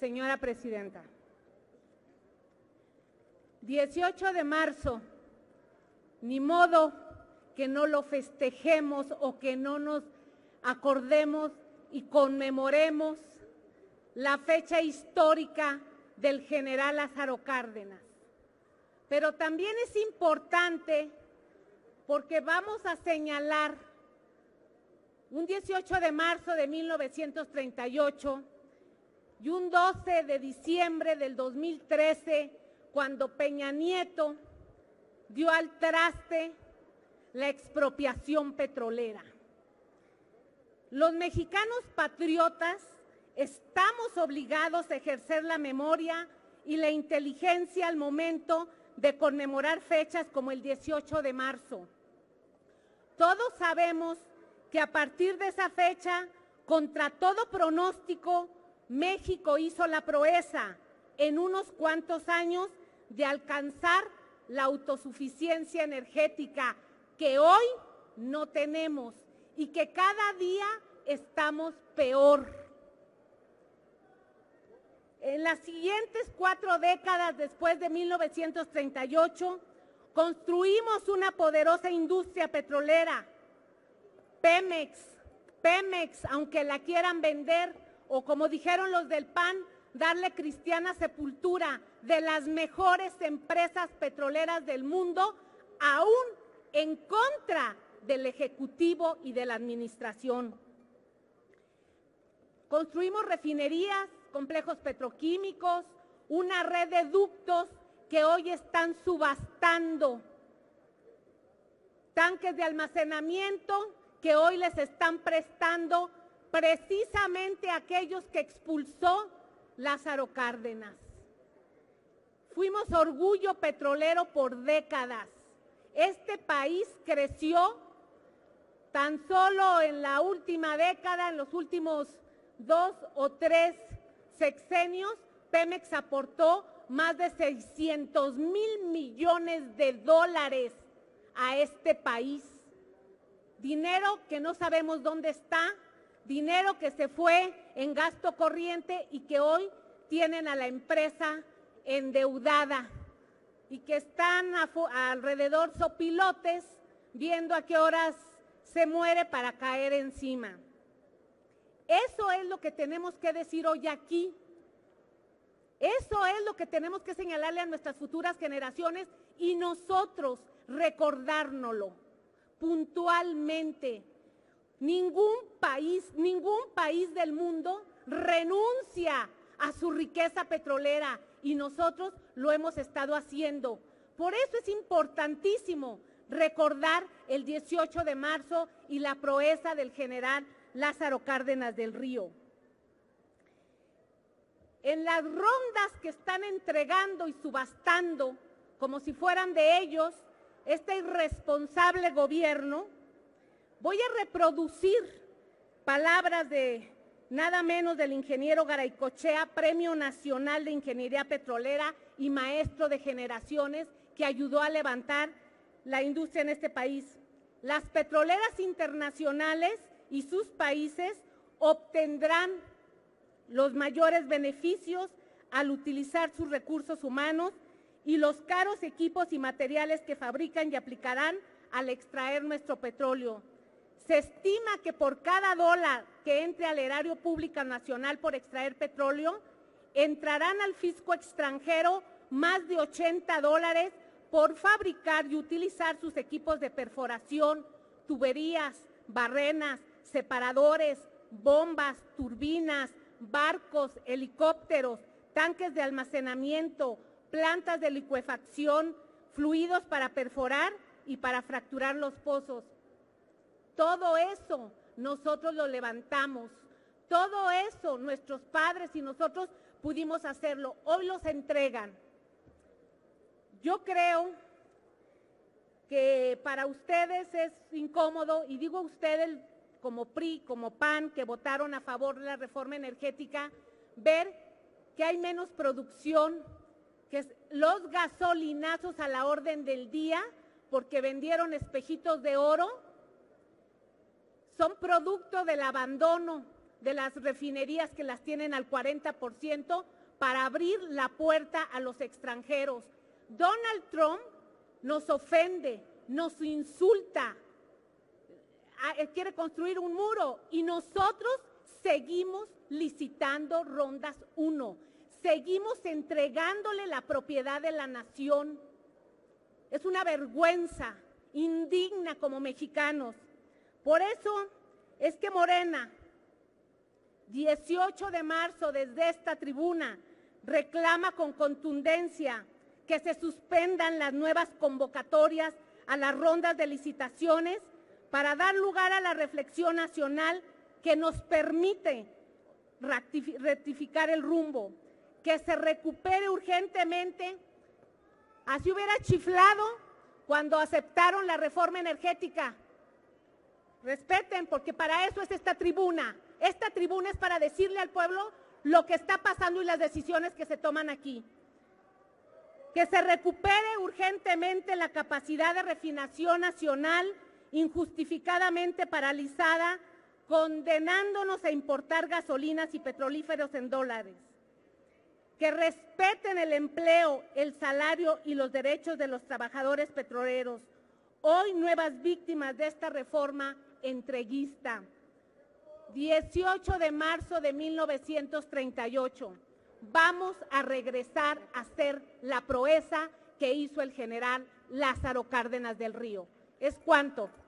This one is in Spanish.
señora presidenta. 18 de marzo, ni modo que no lo festejemos o que no nos acordemos y conmemoremos la fecha histórica del general Lázaro Cárdenas. Pero también es importante porque vamos a señalar un 18 de marzo de 1938 y un 12 de diciembre del 2013, cuando Peña Nieto dio al traste la expropiación petrolera. Los mexicanos patriotas estamos obligados a ejercer la memoria y la inteligencia al momento de conmemorar fechas como el 18 de marzo. Todos sabemos que a partir de esa fecha, contra todo pronóstico, México hizo la proeza en unos cuantos años de alcanzar la autosuficiencia energética que hoy no tenemos y que cada día estamos peor. En las siguientes 4 décadas después de 1938, construimos una poderosa industria petrolera, Pemex, aunque la quieran vender, o como dijeron los del PAN, darle cristiana sepultura, de las mejores empresas petroleras del mundo, aún en contra del Ejecutivo y de la Administración. Construimos refinerías, complejos petroquímicos, una red de ductos que hoy están subastando, tanques de almacenamiento que hoy les están prestando precisamente aquellos que expulsó Lázaro Cárdenas. Fuimos orgullo petrolero por décadas. Este país creció tan solo en la última década, en los últimos 2 o 3 sexenios, Pemex aportó más de 600,000 millones de dólares a este país. Dinero que no sabemos dónde está, dinero que se fue en gasto corriente y que hoy tienen a la empresa endeudada y que están alrededor sopilotes viendo a qué horas se muere para caer encima. Eso es lo que tenemos que decir hoy aquí. Eso es lo que tenemos que señalarle a nuestras futuras generaciones y nosotros recordárnoslo puntualmente. Ningún país del mundo renuncia a su riqueza petrolera y nosotros lo hemos estado haciendo. Por eso es importantísimo recordar el 18 de marzo y la proeza del general Lázaro Cárdenas del Río. En las rondas que están entregando y subastando, como si fueran de ellos, este irresponsable gobierno, voy a reproducir palabras de nada menos del ingeniero Garaycochea, Premio Nacional de Ingeniería Petrolera y maestro de generaciones que ayudó a levantar la industria en este país. Las petroleras internacionales y sus países obtendrán los mayores beneficios al utilizar sus recursos humanos y los caros equipos y materiales que fabrican y aplicarán al extraer nuestro petróleo. Se estima que por cada dólar que entre al erario público nacional por extraer petróleo, entrarán al fisco extranjero más de 80 dólares por fabricar y utilizar sus equipos de perforación, tuberías, barrenas, separadores, bombas, turbinas, barcos, helicópteros, tanques de almacenamiento, plantas de licuefacción, fluidos para perforar y para fracturar los pozos. Todo eso nosotros lo levantamos, todo eso nuestros padres y nosotros pudimos hacerlo, hoy los entregan. Yo creo que para ustedes es incómodo, y digo ustedes como PRI, como PAN, que votaron a favor de la reforma energética, ver que hay menos producción, que los gasolinazos a la orden del día, porque vendieron espejitos de oro, son producto del abandono, de las refinerías que las tienen al 40% para abrir la puerta a los extranjeros. Donald Trump nos ofende, nos insulta, quiere construir un muro y nosotros seguimos licitando rondas 1, seguimos entregándole la propiedad de la nación. Es una vergüenza indigna como mexicanos. Por eso es que Morena, 18 de marzo, desde esta tribuna, reclama con contundencia que se suspendan las nuevas convocatorias a las rondas de licitaciones para dar lugar a la reflexión nacional que nos permite rectificar el rumbo, que se recupere urgentemente. Así hubiera chiflado cuando aceptaron la reforma energética. Respeten, porque para eso es esta tribuna. Esta tribuna es para decirle al pueblo lo que está pasando y las decisiones que se toman aquí. Que se recupere urgentemente la capacidad de refinación nacional injustificadamente paralizada, condenándonos a importar gasolinas y petrolíferos en dólares. Que respeten el empleo, el salario y los derechos de los trabajadores petroleros, hoy nuevas víctimas de esta reforma entreguista. 18 de marzo de 1938, vamos a regresar a hacer la proeza que hizo el general Lázaro Cárdenas del Río. Es cuanto.